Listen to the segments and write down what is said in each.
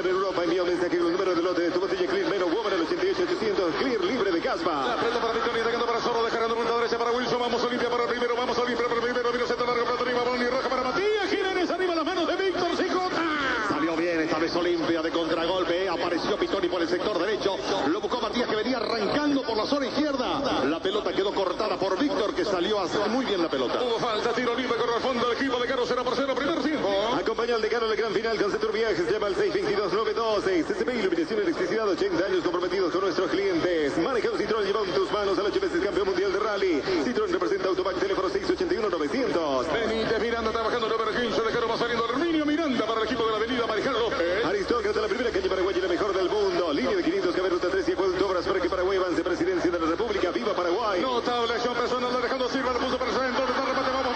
Center en Europa. Envió desde aquí los números de lote de tu botella Clear Mero Woman el 88-800. Clear libre de caspa. La pelota para Pittoni, atacando para Zorro, dejando punta derecha para Wilson. Vamos Olimpia para el primero. Vamos Olimpia para el primero. Vino centro largo para Tony. Balón y roja para Matías Jiménez. Arriba las manos de Víctor Cicota. Salió bien esta vez Olimpia de contragolpe. Apareció Pittoni por el sector derecho. Lo buscó Matías, que venía arrancando por la zona izquierda. La pelota quedó cortada por Víctor, que salió a hacer muy bien la pelota. Hubo falta, tiro libre, corre al fondo el equipo de Caro. 0-0, primer tiempo. Acompaña al decano del gran final con Setur Viajes, llama al 622-912. SCP, iluminación, electricidad, 80 años comprometidos con nuestros clientes. Maneja un Citroen, lleva en tus manos al 8 veces campeón mundial de rally. Citroen representa Autobac, teléfono 681-900. Benítez Miranda trabajando el número 15, decano va saliendo Herminio Miranda para el equipo de la avenida Marijal López. Aristócrata, la primera calle paraguaya, la mejor del mundo. Línea de 500, caber ruta 3 y acueducto, obras para que Paraguay avance, presidencia de la República, viva Paraguay. Notable acción personal de Alejandro Silva, lo puso para el centro, está repate, vamos.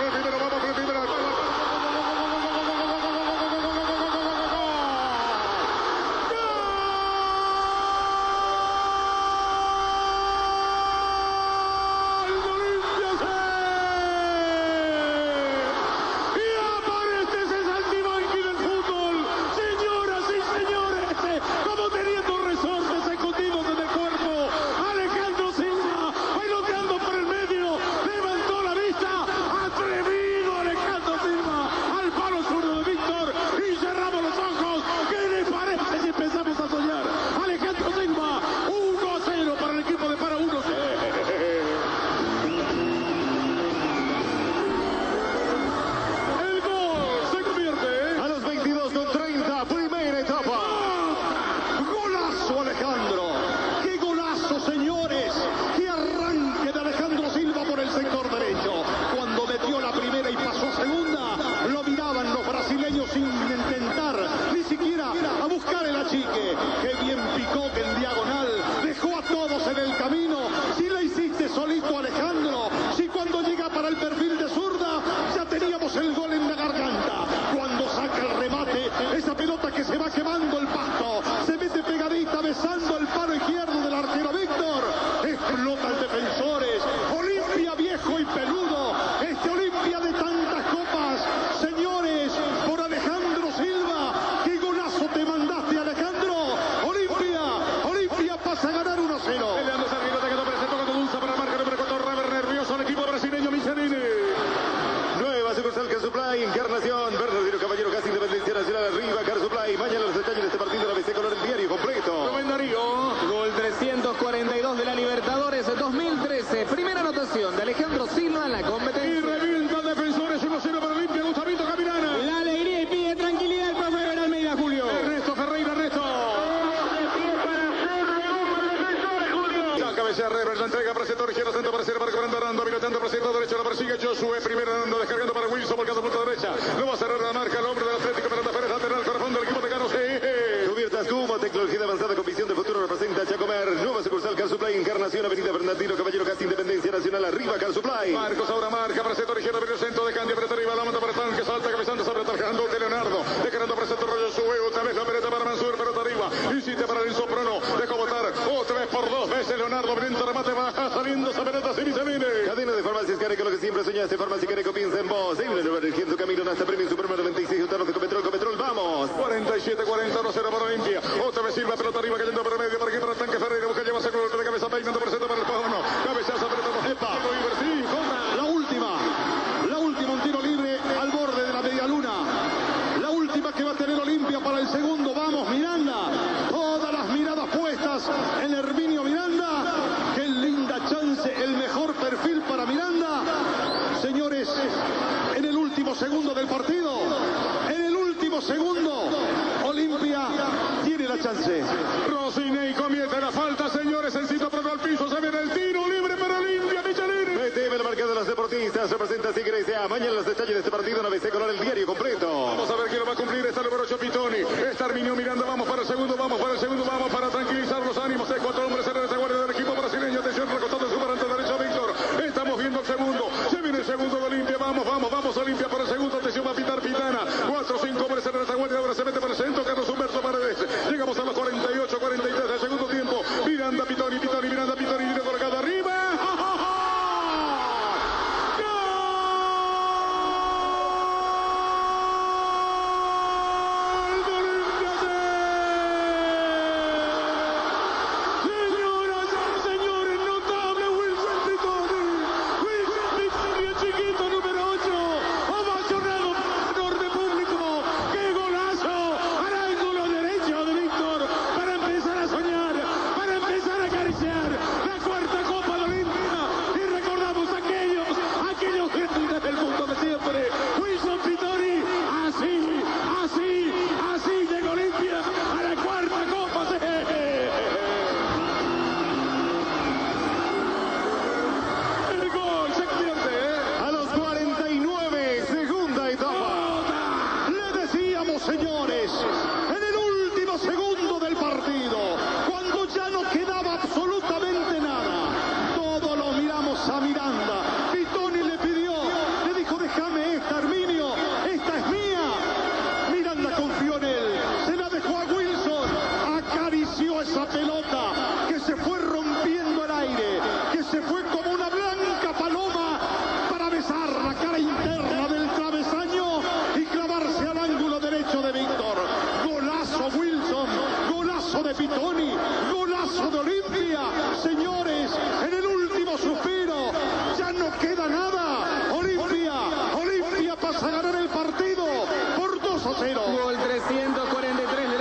señores, en el último segundo del partido, cuando ya no quedaba absolutamente nada, todos lo miramos a Miranda. Pittoni le pidió, le dijo: déjame esta, Herminio, esta es mía. Miranda confió en él, se la dejó a Wilson, acarició esa pelota que se fue rompiendo el aire, que se fue como una blanca paloma para besar la cara interna del travesaño y clavarse al ángulo derecho de Víctor. Golazo Wilson, golazo de Pittoni, golazo de Olimpia. Señores, en el último suspiro, ya no queda nada. Olimpia pasa a ganar el partido por 2-0. Gol 343.